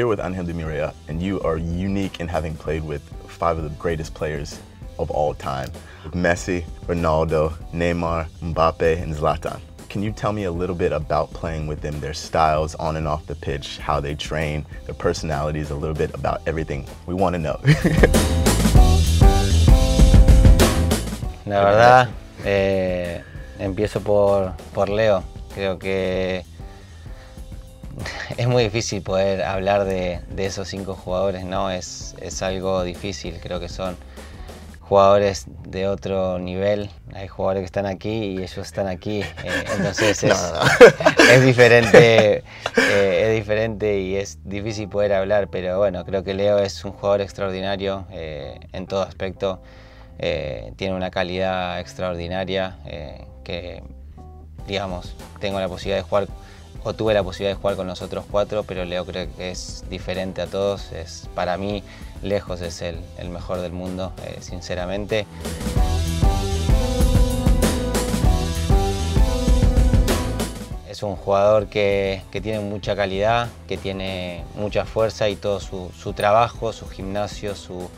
here with Angel Di Maria, and you are unique in having played with 5 of the greatest players of all time. Messi, Ronaldo, Neymar, Mbappe, and Zlatan. Can you tell me a little bit about playing with them, their styles on and off the pitch, how they train, their personalities, a little bit about everything? We want to know. La verdad, empiezo por Leo. Creo que es muy difícil poder hablar de esos 5 jugadores, ¿no? Es algo difícil. Creo que son jugadores de otro nivel. Hay jugadores que están aquí y ellos están aquí. Entonces es diferente, es diferente y es difícil poder hablar, pero bueno, creo que Leo es un jugador extraordinario en todo aspecto. Tiene una calidad extraordinaria que, digamos, tengo la posibilidad de jugar o tuve la posibilidad de jugar con los otros 4, pero Leo creo que es diferente a todos. Para mí, lejos es el mejor del mundo, sinceramente. Es un jugador que tiene mucha calidad, que tiene mucha fuerza y todo su trabajo, su gimnasio, su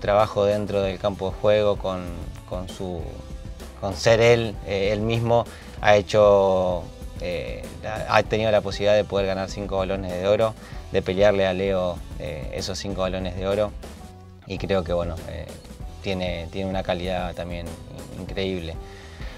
trabajo dentro del campo de juego con ser él mismo, ha tenido la posibilidad de poder ganar 5 balones de oro, de pelearle a Leo esos 5 balones de oro, y creo que bueno, tiene una calidad también increíble.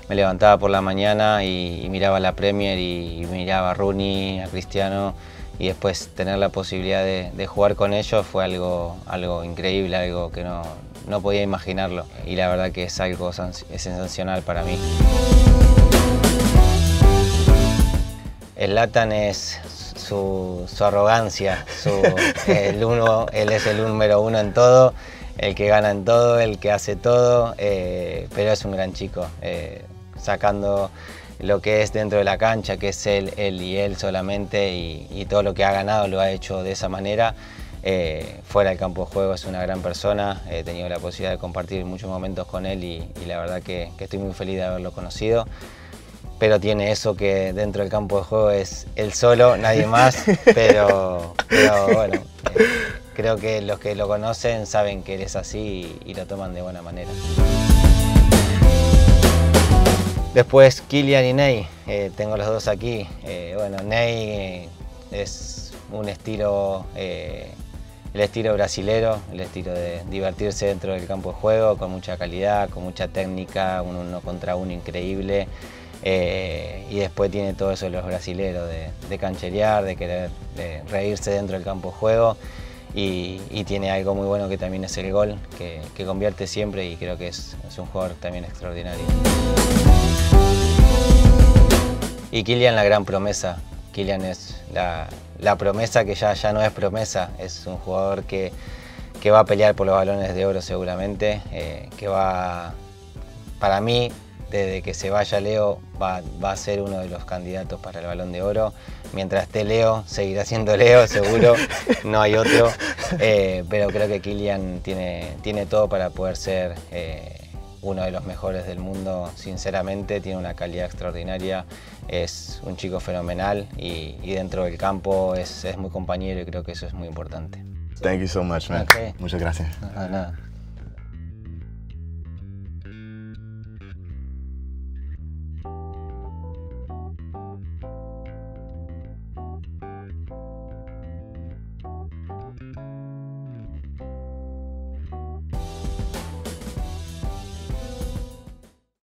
Me levantaba por la mañana y miraba la Premier y miraba a Rooney, a Cristiano, y después tener la posibilidad de jugar con ellos fue algo increíble, algo que no podía imaginarlo, y la verdad que es algo sensacional para mí. Zlatan es su arrogancia, él es el número 1 en todo, el que gana en todo, el que hace todo, pero es un gran chico, sacando lo que es dentro de la cancha, que es él y él solamente, y todo lo que ha ganado lo ha hecho de esa manera. Fuera del campo de juego es una gran persona, he tenido la posibilidad de compartir muchos momentos con él y la verdad que estoy muy feliz de haberlo conocido. Pero tiene eso que dentro del campo de juego es él solo, nadie más, pero bueno, creo que los que lo conocen saben que él es así y lo toman de buena manera. Después Kylian y Ney, tengo los 2 aquí. Bueno, Ney es un estilo, el estilo brasilero, el estilo de divertirse dentro del campo de juego, con mucha calidad, con mucha técnica, un 1 contra 1 increíble. Y después tiene todo eso de los brasileros, de cancherear, de querer de reírse dentro del campo de juego, y tiene algo muy bueno que también es el gol, que convierte siempre, y creo que es un jugador también extraordinario. Y Kylian, la gran promesa. Kylian es la promesa que ya no es promesa, es un jugador que va a pelear por los balones de oro seguramente, que va, para mí, desde que se vaya Leo, va a ser uno de los candidatos para el Balón de Oro. Mientras esté Leo, seguirá siendo Leo, seguro, no hay otro. Pero creo que Kylian tiene todo para poder ser uno de los mejores del mundo, sinceramente. Tiene una calidad extraordinaria, es un chico fenomenal y dentro del campo es muy compañero, y creo que eso es muy importante. Thank you so much, man. Okay. Muchas gracias. No, nada.